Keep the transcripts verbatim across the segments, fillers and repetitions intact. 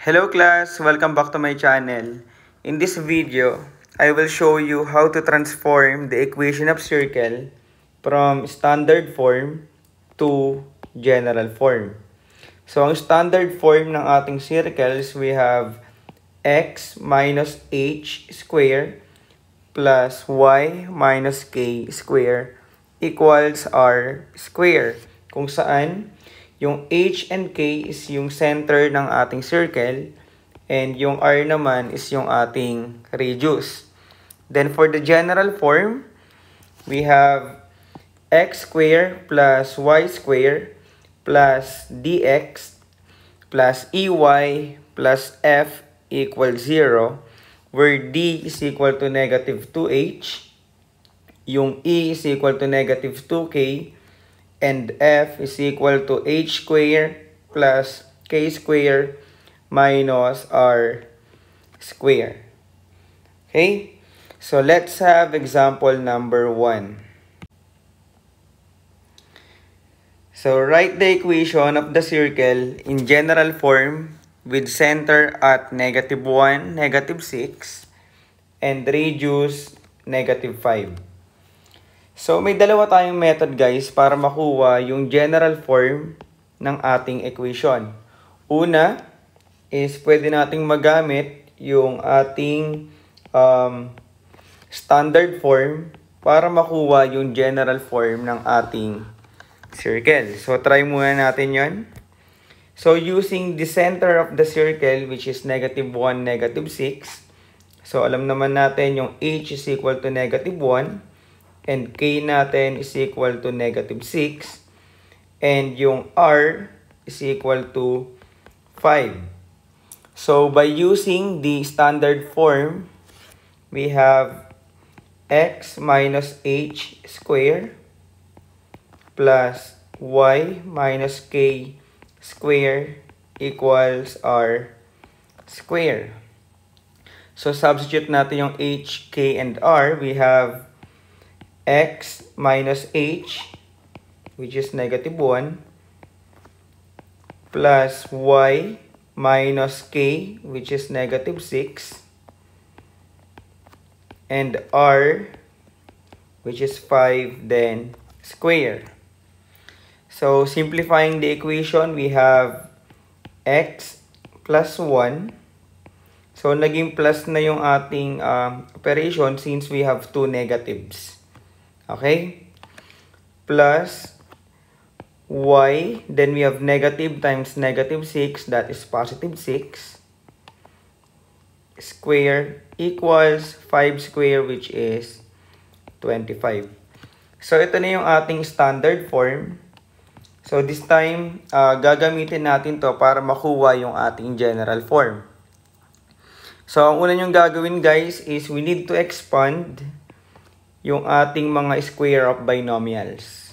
Hello class, welcome back to my channel. In this video, I will show you how to transform the equation of circle from standard form to general form. So, ang standard form ng ating circles, we have x minus h square plus y minus k square equals r square. Kung saan, yung H and K is yung center ng ating circle and yung R naman is yung ating radius. Then for the general form, we have x square plus y square plus dx plus ey plus f equals zero, where d is equal to negative two h, yung e is equal to negative two k, and f is equal to h square plus k square minus r square. Okay? So, let's have example number one. So, write the equation of the circle in general form with center at negative one, negative six, and radius negative five. So, may dalawa tayong method guys para makuha yung general form ng ating equation. Una is pwede nating magamit yung ating um, standard form para makuha yung general form ng ating circle. So, try muna natin yon. So, using the center of the circle which is negative one, negative six. So, alam naman natin yung h is equal to negative one. And k natin is equal to negative six. And yung r is equal to five. So, by using the standard form, we have x minus h square plus y minus k square equals r square. So, substitute natin yung h, k, and r. We have x minus h, which is negative one, plus y minus k, which is negative six, and r, which is five, then square. So, simplifying the equation, we have x plus one. So, naging plus na yung ating uh, operation since we have two negatives. Okay? Plus y, then we have negative times negative six, that is positive six, square equals five square, which is twenty-five. So, ito na yung ating standard form. So, this time, uh, gagamitin natin to para makuha yung ating general form. So, ang una nyong gagawin guys is we need to expand yung ating mga square of binomials.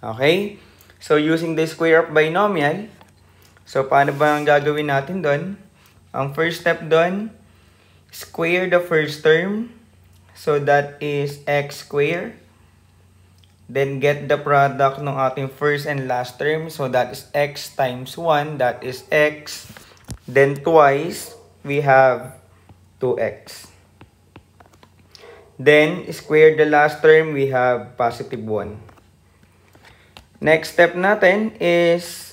Okay? So, using the square of binomial, so, paano ba ang gagawin natin doon? Ang first step doon, square the first term. So, that is x square. Then, get the product ng ating first and last term. So, that is x times one. That is x. Then, twice, we have two x. Then, square the last term, we have positive one. Next step natin is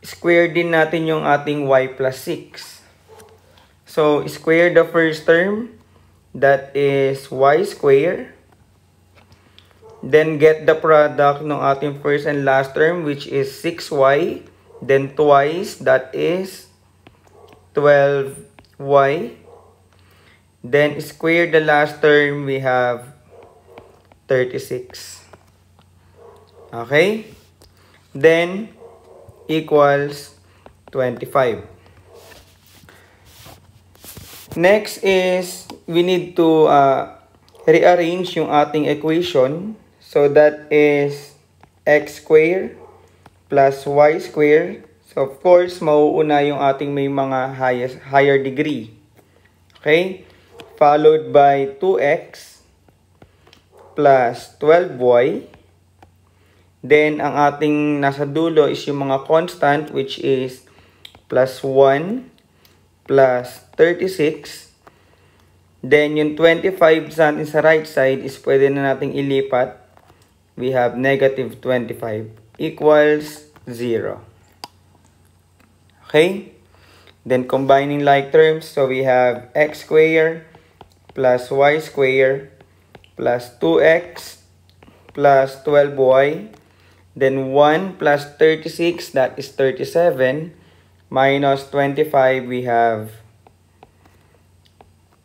square din natin yung ating y plus six. So, square the first term, that is y square. Then, get the product ng ating first and last term, which is six y. Then, twice, that is twelve y. Then, square the last term, we have thirty-six. Okay? Then, equals twenty-five. Next is, we need to uh, rearrange yung ating equation. So, that is x square plus y square. So, of course, mauuna yung ating may mga highest, higher degree. Okay? Followed by two x plus twelve y. Then, ang ating nasa dulo is yung mga constant, which is plus one plus thirty-six. Then yung twenty-five natin sa right side is pwede na nating ilipat. We have negative twenty-five equals zero. Okay? Then combining like terms, so we have x squared plus y squared plus two x plus twelve y. Then one plus thirty-six, that is thirty-seven. Minus twenty-five, we have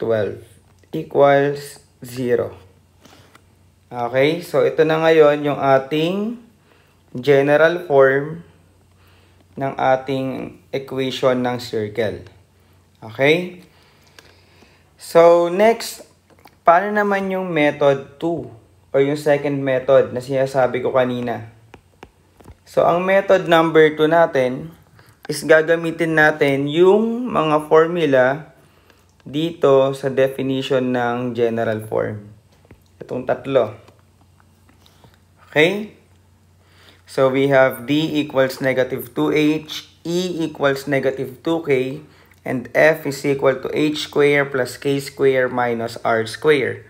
twelve equals zero. Okay, so ito na ngayon yung ating general form ng ating equation ng circle. Okay? So, next, paano naman yung method two or yung second method na sinasabi ko kanina? So, ang method number two natin is gagamitin natin yung mga formula dito sa definition ng general form. Itong tatlo. Okay? So, we have D equals negative two H, E equals negative two K, and F is equal to H squared plus K squared minus R squared.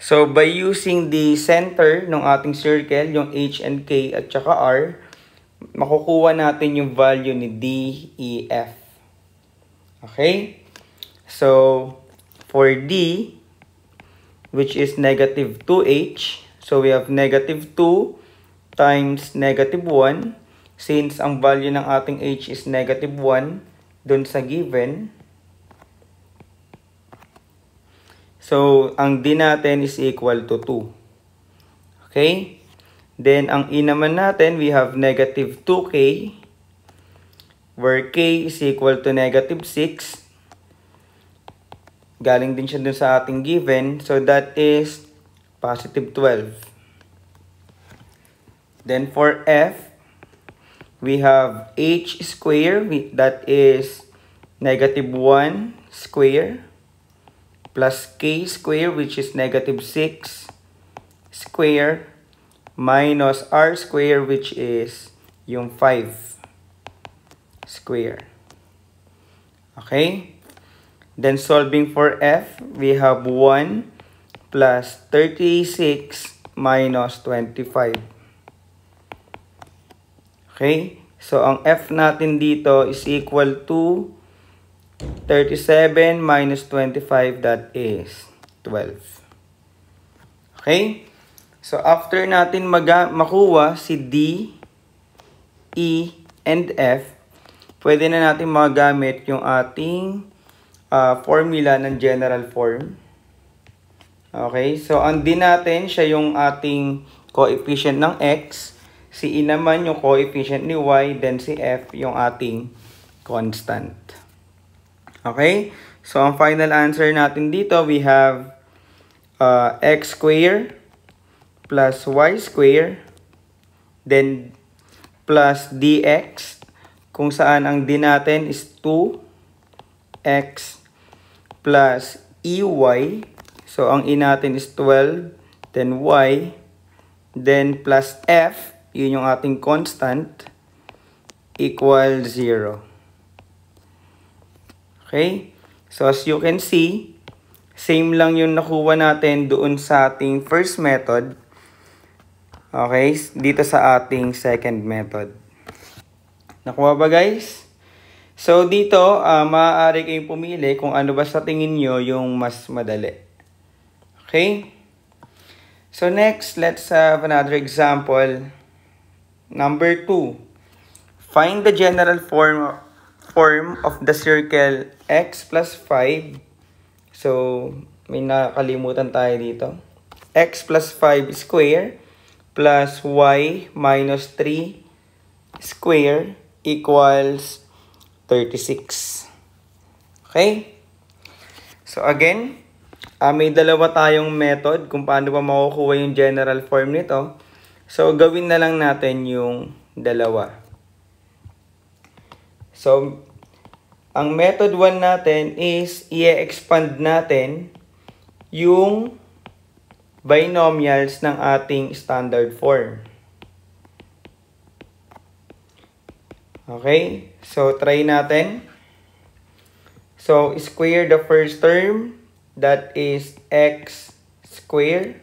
So, by using the center ng ating circle, yung H and K at saka R, makukuha natin yung value ni D, E, F. Okay? So, for D, which is negative two H, so we have negative two times negative one, since ang value ng ating h is negative one dun sa given. So, ang d natin is equal to two. Okay? Then, ang e naman natin, we have negative two K, where k is equal to negative six. Galing din siya dun sa ating given. So, that is positive twelve. Then for F, we have h squared, that is negative one squared, plus k squared, which is negative six squared, minus r squared, which is yung five squared. Okay? Then solving for F, we have one plus thirty-six minus twenty-five. Okay? So, ang F natin dito is equal to thirty-seven minus twenty-five, that is twelve. Okay? So, after natin maga makuha si D, E, and F, pwede na natin magamit yung ating uh, formula ng general form. Okay? So, ang D natin, siya yung ating coefficient ng X. Si E naman yung coefficient ni Y, then si F yung ating constant. Okay? So, ang final answer natin dito, we have uh, x squared plus y squared, then plus dx, kung saan ang d natin is two x plus ey. So, ang e natin is twelve, then y, then plus f, yun yung ating constant, equal zero. Okay? So, as you can see, same lang yung nakuha natin doon sa ating first method. Okay? Dito sa ating second method. Nakuha ba, guys? So, dito, uh, maaari kayong pumili kung ano ba sa tingin nyo yung mas madali. Okay? So, next, let's have another example. Number two, find the general form form of the circle x plus five. So, may nakalimutan tayo dito. X plus five square plus y minus three square equals thirty-six. Okay? So, again, uh, may dalawa tayong method kung paano pa makukuha yung general form nito. So, gawin na lang natin yung dalawa. So, ang method one natin is i-expand natin yung binomials ng ating standard form. Okay? So, try natin. So square the first term, that is x squared.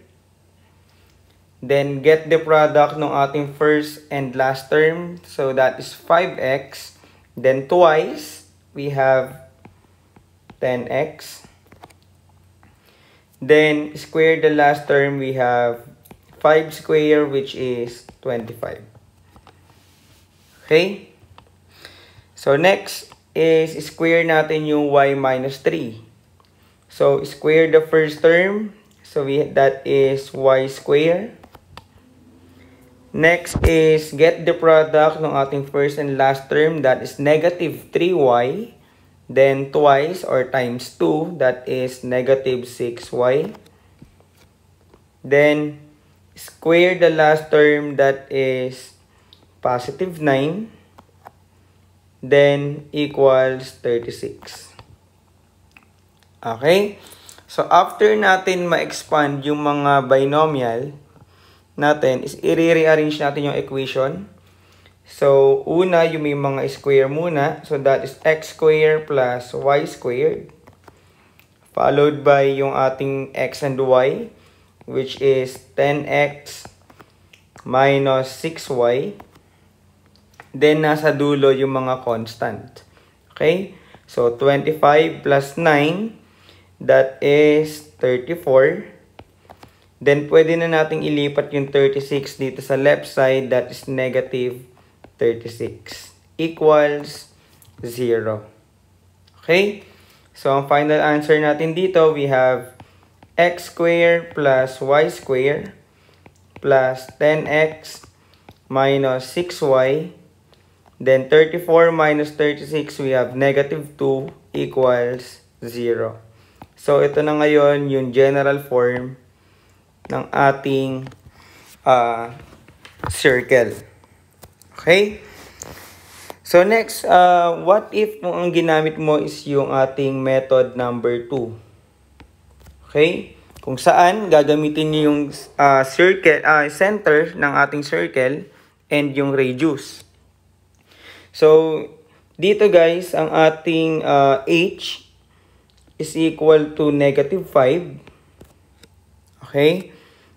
Then get the product ng ating first and last term. So that is five x. Then twice, we have ten x. Then square the last term, we have five squared, which is twenty-five. Okay? So next is square natin yung y minus three. So square the first term. So we, that is y squared. Next is get the product ng ating first and last term. That is negative three y. Then twice or times two. That is negative six y. Then square the last term. That is positive nine. Then equals thirty-six. Okay? So, after natin ma-expand yung mga binomial natin, is i-rearrange natin yung equation. So, una, yung may mga square muna. So, that is x squared plus y squared. Followed by yung ating x and y, which is ten x minus six y. Then, nasa dulo yung mga constant. Okay? So, twenty-five plus nine. That is thirty-four. Then, pwede na nating ilipat yung thirty-six dito sa left side. That is negative thirty-six. Equals zero. Okay? So, ang final answer natin dito, we have x squared plus y squared plus ten x minus six y. Then, thirty-four minus thirty-six, we have negative two equals zero. So, ito na ngayon yung general form ng ating uh, circle. Okay? So, next, uh, what if ang ginamit mo is yung ating method number two? Okay? Kung saan gagamitin niyo yung uh, circle, uh, center ng ating circle and yung radius. So, dito guys, ang ating uh, h is equal to negative five. Okay?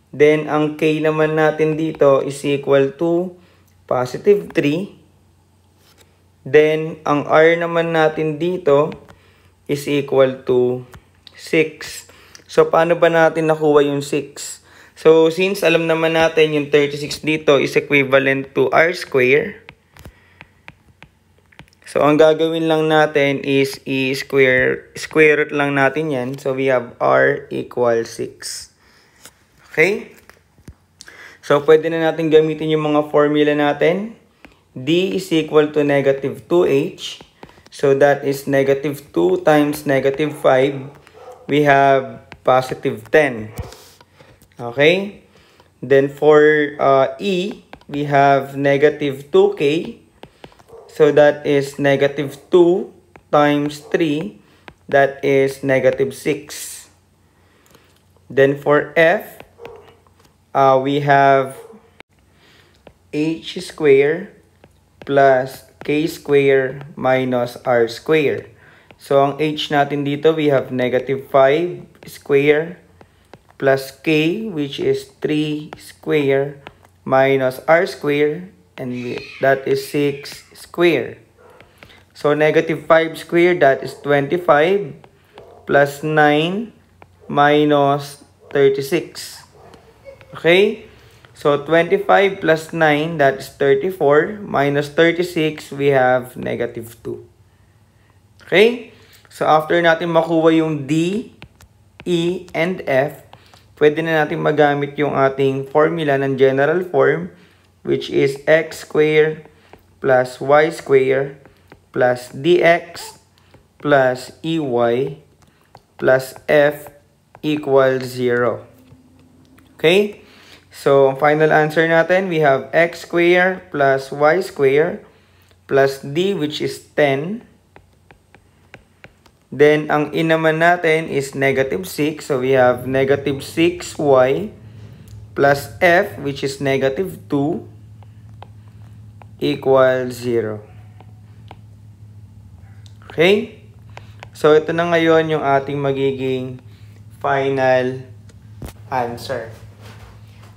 Then, ang k naman natin dito is equal to positive three. Then, ang r naman natin dito is equal to six. So, paano ba natin nakuha yung six? So, since alam naman natin yung thirty-six dito is equivalent to r square. So, ang gagawin lang natin is i-square, square root lang natin yan. So, we have r equals six. Okay? So, pwede na natin gamitin yung mga formula natin. D is equal to negative two h. So, that is negative two times negative five. We have positive ten. Okay? Then, for uh, E, we have negative two k. So, that is negative two times three. That is negative six. Then, for F, uh, we have h squared plus k squared minus r squared. So, ang h natin dito, we have negative five squared plus k, which is three squared minus r squared. And that is six squared. So, negative five squared, that is twenty-five, plus nine, minus thirty-six. Okay? So, twenty-five plus nine, that is thirty-four, minus thirty-six, we have negative two. Okay? So, after natin makuha yung D, E, and F, pwede na natin magamit yung ating formula ng general form, which is x squared plus y squared plus dx plus ey plus f equals zero. Okay? So, final answer natin, we have x squared plus y squared plus d, which is ten. Then, ang in naman natin is negative six. So, we have negative six y plus f, which is negative two. Equals zero. Okay? So, ito na ngayon yung ating magiging final answer.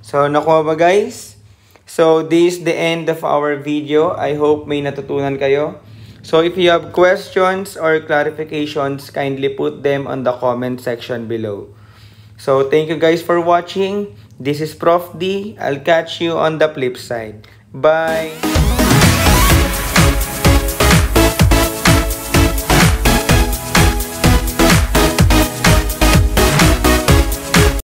So, nakuha ba guys? So, this is the end of our video. I hope may natutunan kayo. So, if you have questions or clarifications, kindly put them on the comment section below. So, thank you guys for watching. This is Prof D. I'll catch you on the flip side. Bye!